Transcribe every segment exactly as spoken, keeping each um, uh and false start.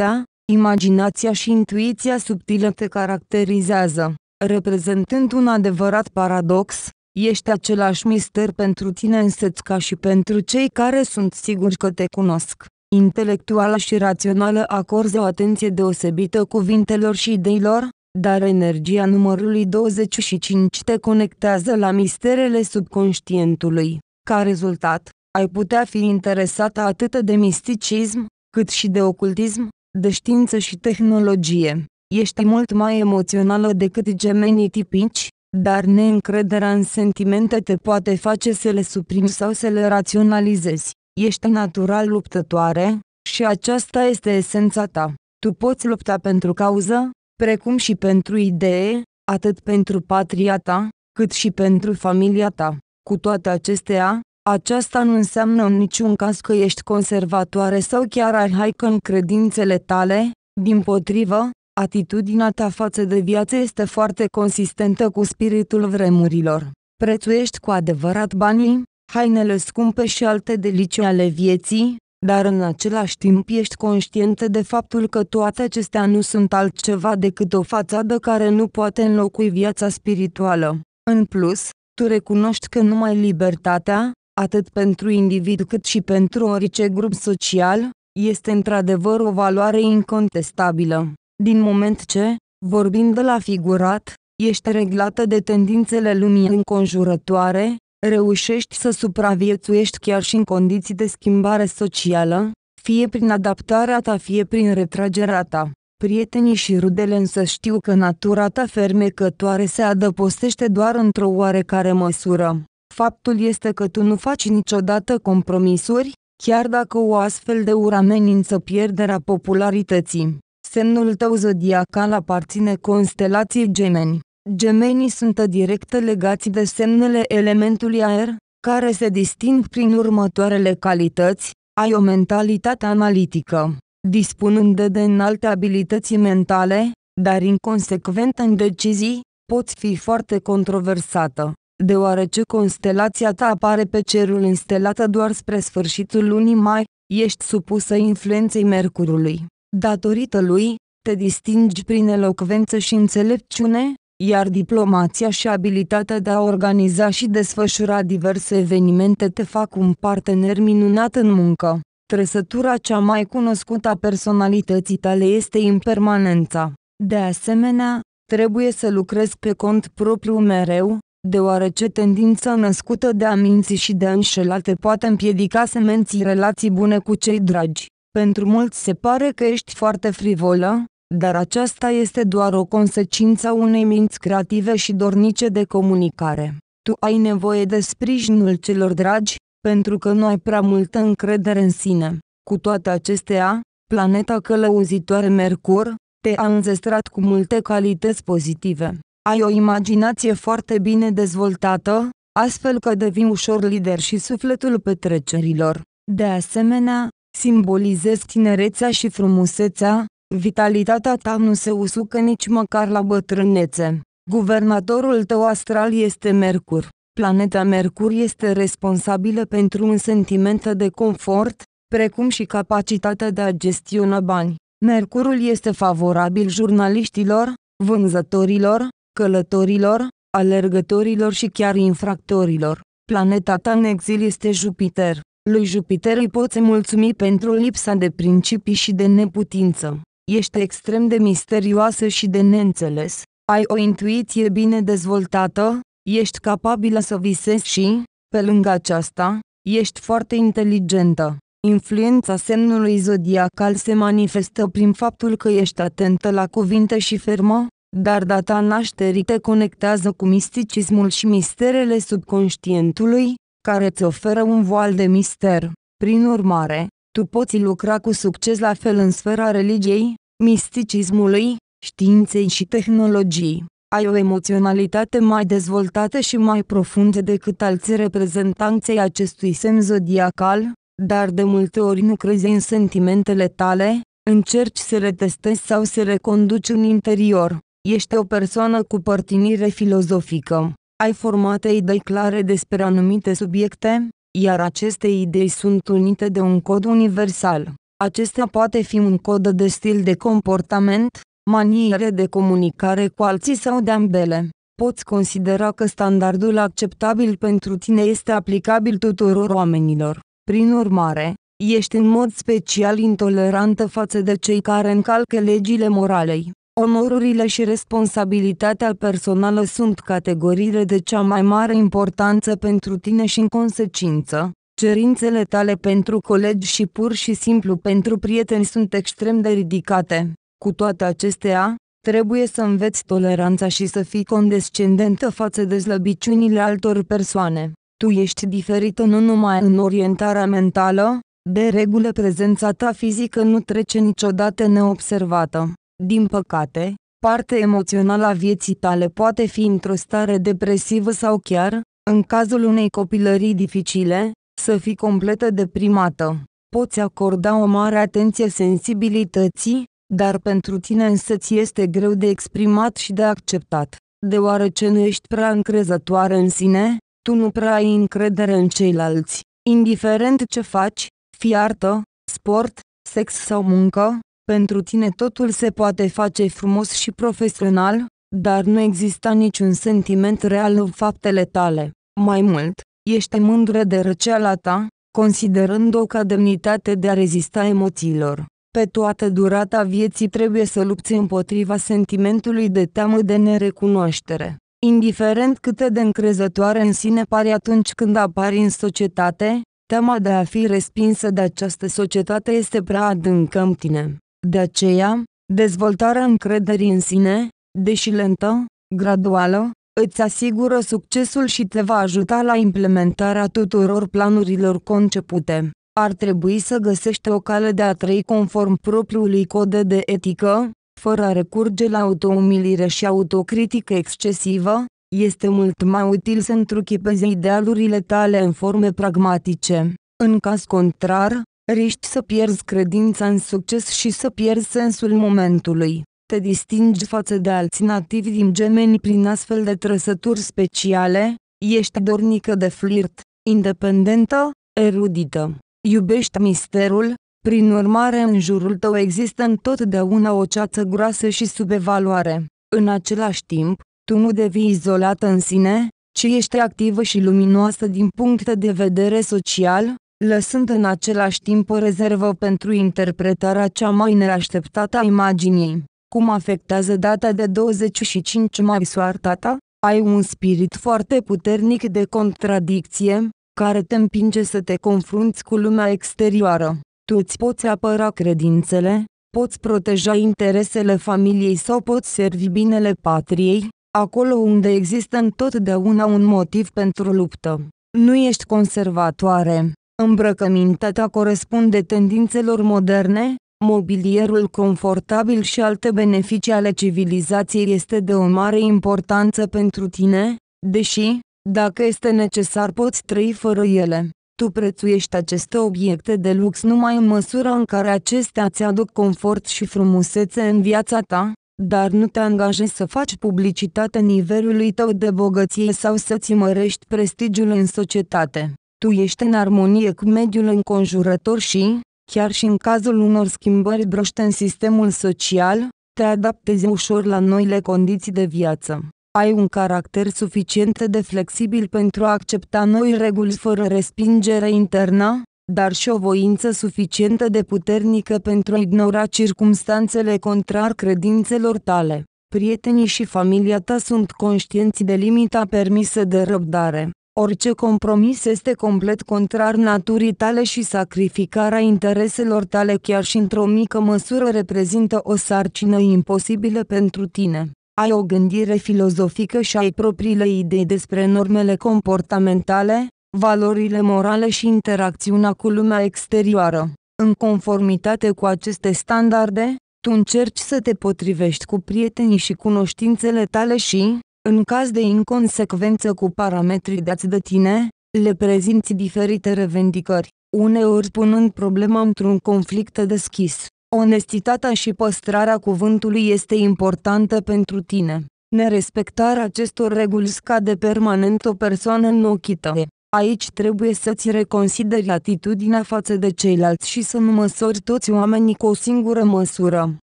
Creativitatea, imaginația și intuiția subtilă te caracterizează, reprezentând un adevărat paradox. Ești același mister pentru tine însăți ca și pentru cei care sunt siguri că te cunosc. Intelectuală și rațională acorzi o atenție deosebită cuvintelor și ideilor, dar energia numărului douăzeci și cinci te conectează la misterele subconștientului. Ca rezultat, ai putea fi interesată atât de misticism, cât și de ocultism, de știință și tehnologie. Ești mult mai emoțională decât gemenii tipici, dar neîncrederea în sentimente te poate face să le suprimi sau să le raționalizezi. Ești natural luptătoare, și aceasta este esența ta. Tu poți lupta pentru cauză, precum și pentru idee, atât pentru patria ta, cât și pentru familia ta. Cu toate acestea, aceasta nu înseamnă în niciun caz că ești conservatoare sau chiar arhaică în credințele tale, dimpotrivă, atitudinea ta față de viață este foarte consistentă cu spiritul vremurilor. Prețuiești cu adevărat banii, hainele scumpe și alte delicii ale vieții, dar în același timp ești conștientă de faptul că toate acestea nu sunt altceva decât o fațadă care nu poate înlocui viața spirituală. În plus, tu recunoști că numai libertatea, atât pentru individ cât și pentru orice grup social, este într-adevăr o valoare incontestabilă. Din moment ce, vorbind de la figurat, ești reglată de tendințele lumii înconjurătoare, reușești să supraviețuiești chiar și în condiții de schimbare socială, fie prin adaptarea ta, fie prin retragerea ta. Prietenii și rudele însă știu că natura ta fermecătoare se adăpostește doar într-o oarecare măsură. Faptul este că tu nu faci niciodată compromisuri, chiar dacă o astfel de ură amenință pierderea popularității. Semnul tău zodiacal aparține constelației Gemeni. Gemenii sunt direct legați de semnele elementului aer, care se disting prin următoarele calități: ai o mentalitate analitică, dispunând de înalte abilități mentale, dar inconsecvent în decizii, poți fi foarte controversată. Deoarece constelația ta apare pe cerul înstelată doar spre sfârșitul lunii mai, ești supusă influenței Mercurului. Datorită lui, te distingi prin elocvență și înțelepciune, iar diplomația și abilitatea de a organiza și desfășura diverse evenimente te fac un partener minunat în muncă. Trăsătura cea mai cunoscută a personalității tale este impermanența. De asemenea, trebuie să lucrezi pe cont propriu mereu, deoarece tendința născută de a minți și de a înșela te poate împiedica să menții relații bune cu cei dragi. Pentru mulți se pare că ești foarte frivolă, dar aceasta este doar o consecință a unei minți creative și dornice de comunicare. Tu ai nevoie de sprijinul celor dragi, pentru că nu ai prea multă încredere în sine. Cu toate acestea, planeta călăuzitoare Mercur te-a înzestrat cu multe calități pozitive. Ai o imaginație foarte bine dezvoltată, astfel că devii ușor lider și sufletul petrecerilor. De asemenea, simbolizezi tinerețea și frumusețea, vitalitatea ta nu se usucă nici măcar la bătrânețe. Guvernatorul tău astral este Mercur. Planeta Mercur este responsabilă pentru un sentiment de confort, precum și capacitatea de a gestiona bani. Mercurul este favorabil jurnaliștilor, vânzătorilor, călătorilor, alergătorilor și chiar infractorilor. Planeta ta în exil este Jupiter. Lui Jupiter îi poți mulțumi pentru lipsa de principii și de neputință. Ești extrem de misterioasă și de neînțeles. Ai o intuiție bine dezvoltată, ești capabilă să visezi și, pe lângă aceasta, ești foarte inteligentă. Influența semnului zodiacal se manifestă prin faptul că ești atentă la cuvinte și fermă, dar data nașterii te conectează cu misticismul și misterele subconștientului, care îți oferă un voal de mister. Prin urmare, tu poți lucra cu succes la fel în sfera religiei, misticismului, științei și tehnologiei. Ai o emoționalitate mai dezvoltată și mai profundă decât alții reprezentanței acestui semn zodiacal, dar de multe ori nu crezi în sentimentele tale, încerci să le testezi sau să le conduci în interior. Ești o persoană cu părtinire filozofică. Ai formate idei clare despre anumite subiecte, iar aceste idei sunt unite de un cod universal. Acesta poate fi un cod de stil de comportament, maniere de comunicare cu alții sau de ambele. Poți considera că standardul acceptabil pentru tine este aplicabil tuturor oamenilor. Prin urmare, ești în mod special intolerantă față de cei care încalcă legile moralei. Onorurile și responsabilitatea personală sunt categoriile de cea mai mare importanță pentru tine și, în consecință, cerințele tale pentru colegi și pur și simplu pentru prieteni sunt extrem de ridicate. Cu toate acestea, trebuie să înveți toleranța și să fii condescendentă față de slăbiciunile altor persoane. Tu ești diferită nu numai în orientarea mentală, de regulă prezența ta fizică nu trece niciodată neobservată. Din păcate, partea emoțională a vieții tale poate fi într-o stare depresivă sau chiar, în cazul unei copilării dificile, să fii completă deprimată. Poți acorda o mare atenție sensibilității, dar pentru tine însăți este greu de exprimat și de acceptat. Deoarece nu ești prea încrezătoare în sine, tu nu prea ai încredere în ceilalți. Indiferent ce faci, fie artă, sport, sex sau muncă, pentru tine totul se poate face frumos și profesional, dar nu exista niciun sentiment real în faptele tale. Mai mult, ești mândră de răceala ta, considerând-o ca demnitate de a rezista emoțiilor. Pe toată durata vieții trebuie să lupți împotriva sentimentului de teamă de nerecunoaștere. Indiferent cât de încrezătoare în sine pari atunci când apari în societate, teama de a fi respinsă de această societate este prea adâncă în tine. De aceea, dezvoltarea încrederii în sine, deși lentă, graduală, îți asigură succesul și te va ajuta la implementarea tuturor planurilor concepute. Ar trebui să găsești o cale de a trăi conform propriului cod de etică, fără a recurge la autoumilire și autocritică excesivă. Este mult mai util să întruchipezi idealurile tale în forme pragmatice. În caz contrar, riști să pierzi credința în succes și să pierzi sensul momentului. Te distingi față de alți nativi din gemeni prin astfel de trăsături speciale, ești dornică de flirt, independentă, erudită. Iubești misterul, prin urmare în jurul tău există întotdeauna o ceață groasă și subevaluare. În același timp, tu nu devii izolată în sine, ci ești activă și luminoasă din punct de vedere social, lăsând în același timp o rezervă pentru interpretarea cea mai neașteptată a imaginii. Cum afectează data de douăzeci și cinci mai soarta ta? Ai un spirit foarte puternic de contradicție, care te împinge să te confrunți cu lumea exterioară. Tu îți poți apăra credințele, poți proteja interesele familiei sau poți servi binele patriei, acolo unde există întotdeauna un motiv pentru luptă. Nu ești conservatoare. Îmbrăcămintea ta corespunde tendințelor moderne, mobilierul confortabil și alte beneficii ale civilizației este de o mare importanță pentru tine, deși, dacă este necesar, poți trăi fără ele. Tu prețuiești aceste obiecte de lux numai în măsura în care acestea îți aduc confort și frumusețe în viața ta, dar nu te angajezi să faci publicitate nivelului tău de bogăție sau să-ți mărești prestigiul în societate. Tu ești în armonie cu mediul înconjurător și, chiar și în cazul unor schimbări brusce în sistemul social, te adaptezi ușor la noile condiții de viață. Ai un caracter suficient de flexibil pentru a accepta noi reguli fără respingere internă, dar și o voință suficientă de puternică pentru a ignora circumstanțele contrar credințelor tale. Prietenii și familia ta sunt conștienți de limita permisă de răbdare. Orice compromis este complet contrar naturii tale și sacrificarea intereselor tale chiar și într-o mică măsură reprezintă o sarcină imposibilă pentru tine. Ai o gândire filozofică și ai propriile idei despre normele comportamentale, valorile morale și interacțiunea cu lumea exterioară. În conformitate cu aceste standarde, tu încerci să te potrivești cu prietenii și cunoștințele tale și, în caz de inconsecvență cu parametrii dați de tine, le prezinți diferite revendicări, uneori punând problema într-un conflict deschis. Onestitatea și păstrarea cuvântului este importantă pentru tine. Nerespectarea acestor reguli scade permanent o persoană în ochii tăi. Aici trebuie să-ți reconsideri atitudinea față de ceilalți și să nu măsori toți oamenii cu o singură măsură.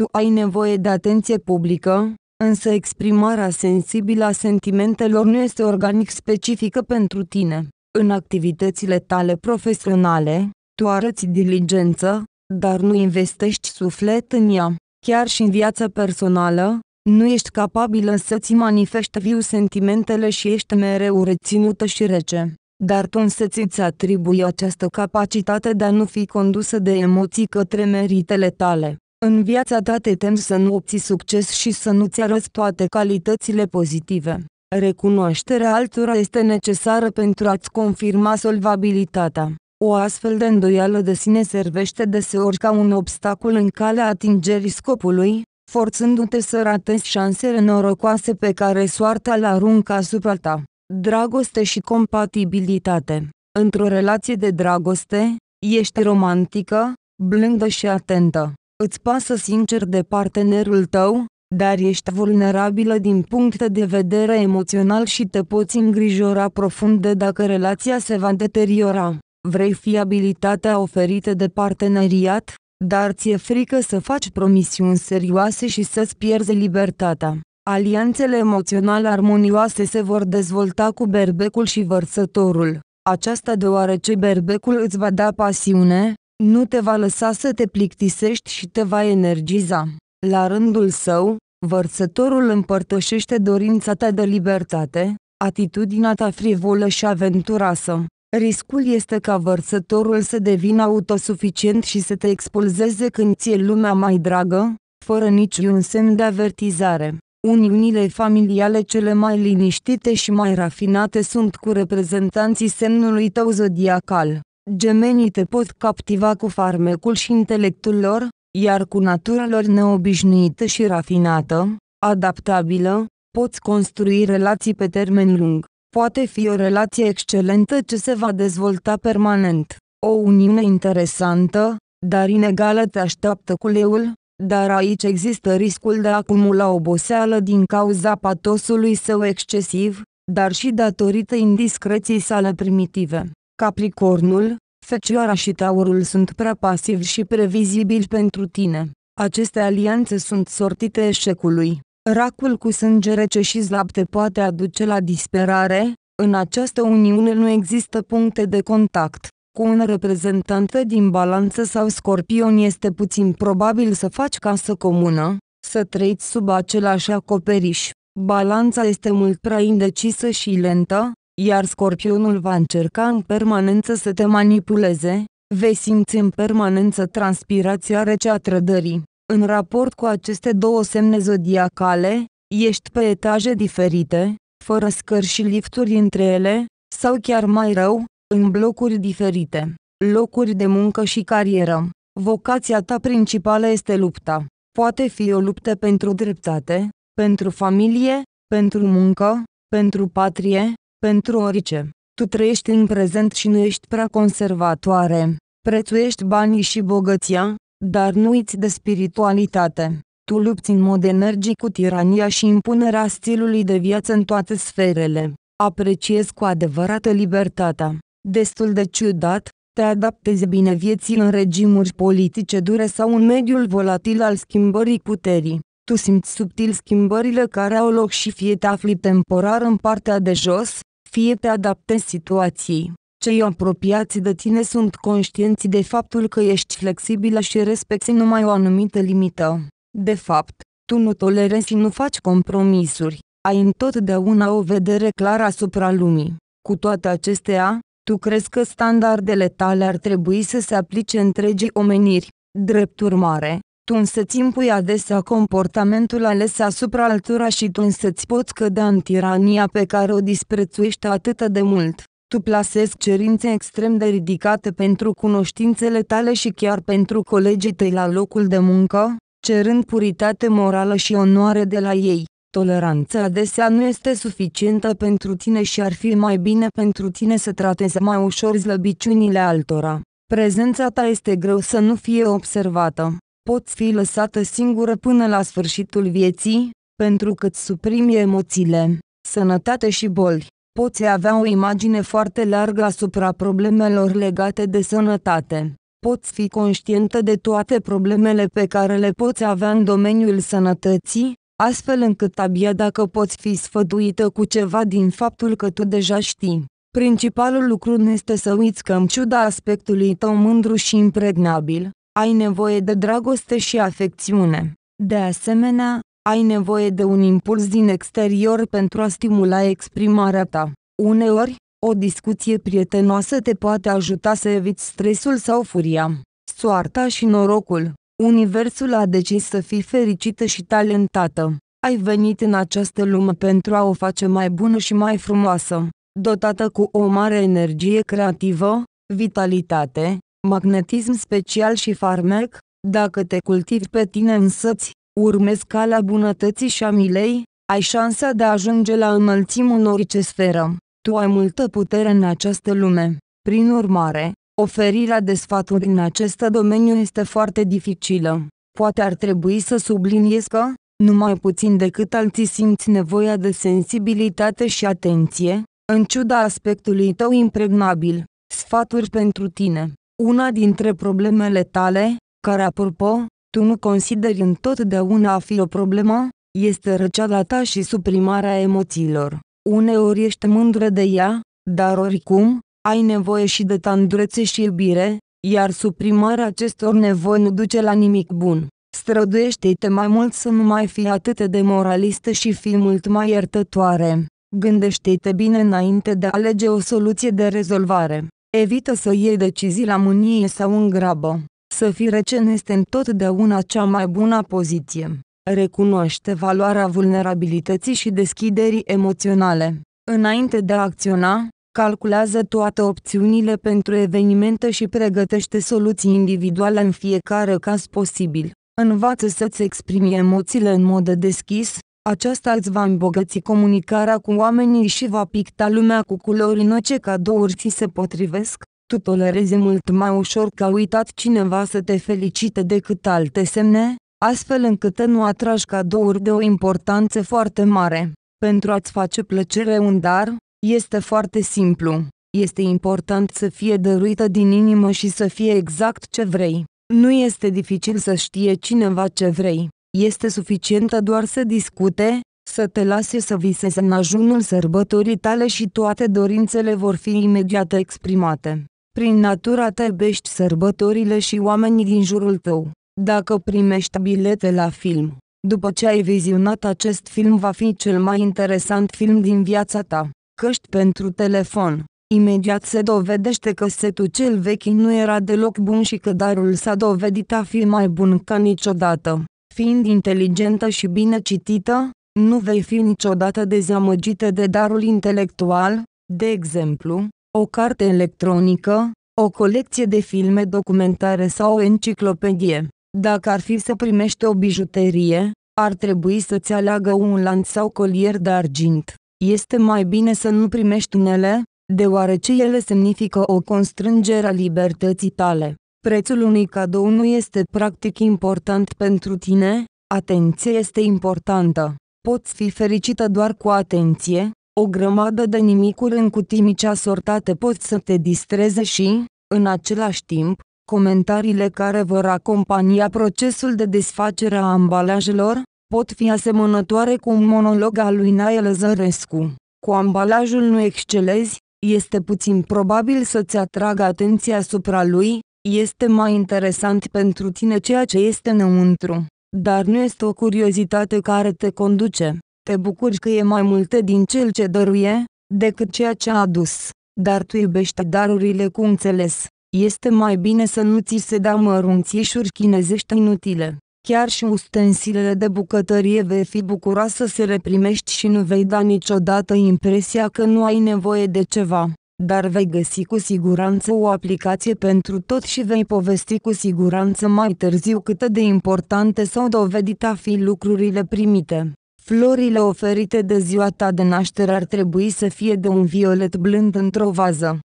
Tu ai nevoie de atenție publică, însă exprimarea sensibilă a sentimentelor nu este organic specifică pentru tine. În activitățile tale profesionale, tu arăți diligență, dar nu investești suflet în ea. Chiar și în viața personală, nu ești capabilă să-ți manifesti viu sentimentele și ești mereu reținută și rece. Dar tu însăți îți atribui această capacitate de a nu fi condusă de emoții către meritele tale. În viața ta te temi să nu obții succes și să nu-ți arăți toate calitățile pozitive. Recunoașterea altora este necesară pentru a-ți confirma solvabilitatea. O astfel de îndoială de sine servește deseori ca un obstacol în calea atingerii scopului, forțându-te să ratezi șansele norocoase pe care soarta le aruncă asupra ta. Dragoste și compatibilitate. Într-o relație de dragoste, ești romantică, blândă și atentă. Îți pasă sincer de partenerul tău, dar ești vulnerabilă din punct de vedere emoțional și te poți îngrijora profund de dacă relația se va deteriora. Vrei fiabilitatea oferită de parteneriat, dar ți-e frică să faci promisiuni serioase și să-ți pierzi libertatea. Alianțele emoționale armonioase se vor dezvolta cu berbecul și vărsătorul. Aceasta deoarece berbecul îți va da pasiune, nu te va lăsa să te plictisești și te va energiza. La rândul său, vărsătorul împărtășește dorința ta de libertate, atitudinea ta frivolă și aventuroasă. Riscul este ca vărsătorul să devină autosuficient și să te expulzeze când ți-e lumea mai dragă, fără niciun semn de avertizare. Uniunile familiale cele mai liniștite și mai rafinate sunt cu reprezentanții semnului tău zodiacal. Gemenii te pot captiva cu farmecul și intelectul lor, iar cu natura lor neobișnuită și rafinată, adaptabilă, poți construi relații pe termen lung. Poate fi o relație excelentă ce se va dezvolta permanent. O uniune interesantă, dar inegală te așteaptă cu leul, dar aici există riscul de a acumula oboseală din cauza patosului său excesiv, dar și datorită indiscreției sale primitive. Capricornul, Fecioara și Taurul sunt prea pasivi și previzibili pentru tine. Aceste alianțe sunt sortite eșecului. Racul cu sânge rece și slab te poate aduce la disperare, în această uniune nu există puncte de contact. Cu un reprezentant din Balanță sau Scorpion este puțin probabil să faci casă comună, să trăiți sub același acoperiș. Balanța este mult prea indecisă și lentă, iar Scorpionul va încerca în permanență să te manipuleze, vei simți în permanență transpirația rece a trădării. În raport cu aceste două semne zodiacale, ești pe etaje diferite, fără scări și lifturi între ele, sau chiar mai rău, în blocuri diferite. Locuri de muncă și carieră. Vocația ta principală este lupta. Poate fi o luptă pentru dreptate, pentru familie, pentru muncă, pentru patrie, pentru orice. Tu trăiești în prezent și nu ești prea conservatoare. Prețuiești banii și bogăția, dar nu uiți de spiritualitate. Tu lupți în mod energic cu tirania și impunerea stilului de viață în toate sferele. Apreciezi cu adevărat libertatea. Destul de ciudat, te adaptezi bine vieții în regimuri politice dure sau în mediul volatil al schimbării puterii. Tu simți subtil schimbările care au loc și fie te afli temporar în partea de jos, fie te adaptezi situației. Cei apropiați de tine sunt conștienți de faptul că ești flexibilă și respecti numai o anumită limită. De fapt, tu nu tolerezi și nu faci compromisuri. Ai întotdeauna o vedere clară asupra lumii. Cu toate acestea, tu crezi că standardele tale ar trebui să se aplice întregii omeniri. Drept urmare, tu însă-ți impui adesea comportamentul ales asupra altora și tu însă-ți poți cădea în tirania pe care o disprețuiești atât de mult. Tu plasezi cerințe extrem de ridicate pentru cunoștințele tale și chiar pentru colegii tăi la locul de muncă, cerând puritate morală și onoare de la ei. Toleranța adesea nu este suficientă pentru tine și ar fi mai bine pentru tine să tratezi mai ușor slăbiciunile altora. Prezența ta este greu să nu fie observată. Poți fi lăsată singură până la sfârșitul vieții, pentru că îți suprimi emoțiile, sănătate și boli. Poți avea o imagine foarte largă asupra problemelor legate de sănătate. Poți fi conștientă de toate problemele pe care le poți avea în domeniul sănătății, astfel încât abia dacă poți fi sfătuită cu ceva din faptul că tu deja știi. Principalul lucru nu este să uiți că în ciuda aspectului tău mândru și impregnabil, ai nevoie de dragoste și afecțiune. De asemenea, ai nevoie de un impuls din exterior pentru a stimula exprimarea ta. Uneori, o discuție prietenoasă te poate ajuta să eviți stresul sau furia. Soarta și norocul. Universul a decis să fii fericită și talentată. Ai venit în această lume pentru a o face mai bună și mai frumoasă. Dotată cu o mare energie creativă, vitalitate, magnetism special și farmec, dacă te cultivi pe tine însăți, urmezi calea bunătății și a milei, ai șansa de a ajunge la înălțimul în orice sferă. Tu ai multă putere în această lume. Prin urmare, oferirea de sfaturi în acest domeniu este foarte dificilă. Poate ar trebui să subliniez că, numai puțin decât alții simți nevoia de sensibilitate și atenție, în ciuda aspectului tău impregnabil. Sfaturi pentru tine. Una dintre problemele tale, care apropo, tu nu consideri întotdeauna a fi o problemă, este răceala ta și suprimarea emoțiilor. Uneori ești mândră de ea, dar oricum, ai nevoie și de tandrețe și iubire, iar suprimarea acestor nevoi nu duce la nimic bun. Străduiește-te mai mult să nu mai fii atât de moralistă și fii mult mai iertătoare. Gândește-te bine înainte de a alege o soluție de rezolvare. Evită să iei decizii la mânie sau în grabă. Să fii rece nu este întotdeauna cea mai bună poziție. Recunoaște valoarea vulnerabilității și deschiderii emoționale. Înainte de a acționa, calculează toate opțiunile pentru evenimente și pregătește soluții individuale în fiecare caz posibil. Învață să-ți exprimi emoțiile în mod deschis, aceasta îți va îmbogăți comunicarea cu oamenii și va picta lumea cu culori în ce cadouri ți se potrivesc. Tu tolerezi mult mai ușor că a uitat cineva să te felicite decât alte semne, astfel încât nu atragi cadouri de o importanță foarte mare. Pentru a-ți face plăcere un dar, este foarte simplu. Este important să fie dăruită din inimă și să fie exact ce vrei. Nu este dificil să știe cineva ce vrei. Este suficientă doar să discute, să te lase să visezi în ajunul sărbătorii tale și toate dorințele vor fi imediat exprimate. Prin natura ta iubești sărbătorile și oamenii din jurul tău. Dacă primești bilete la film, după ce ai vizionat acest film va fi cel mai interesant film din viața ta. Căști pentru telefon. Imediat se dovedește că setul cel vechi nu era deloc bun și că darul s-a dovedit a fi mai bun ca niciodată. Fiind inteligentă și bine citită, nu vei fi niciodată dezamăgită de darul intelectual, de exemplu, o carte electronică, o colecție de filme documentare sau o enciclopedie. Dacă ar fi să primești o bijuterie, ar trebui să-ți aleagă un lanț sau colier de argint. Este mai bine să nu primești unele, deoarece ele semnifică o constrângere a libertății tale. Prețul unui cadou nu este practic important pentru tine, atenția este importantă. Poți fi fericită doar cu atenție, o grămadă de nimicuri în cutii mici asortate pot să te distreze și, în același timp, comentariile care vor acompania procesul de desfacere a ambalajelor, pot fi asemănătoare cu un monolog al lui Nae Lăzărescu. Cu ambalajul nu excelezi, este puțin probabil să-ți atragă atenția asupra lui, este mai interesant pentru tine ceea ce este înăuntru, dar nu este o curiozitate care te conduce. Te bucuri că e mai multe din cel ce dăruie, decât ceea ce a adus, dar tu iubești darurile cu înțeles. Este mai bine să nu ți se dea mărunțișuri chinezești inutile. Chiar și ustensilele de bucătărie vei fi bucuroasă să le primești și nu vei da niciodată impresia că nu ai nevoie de ceva. Dar vei găsi cu siguranță o aplicație pentru tot și vei povesti cu siguranță mai târziu cât de importante s-au dovedit a fi lucrurile primite. Florile oferite de ziua ta de naștere ar trebui să fie de un violet blând într-o vază.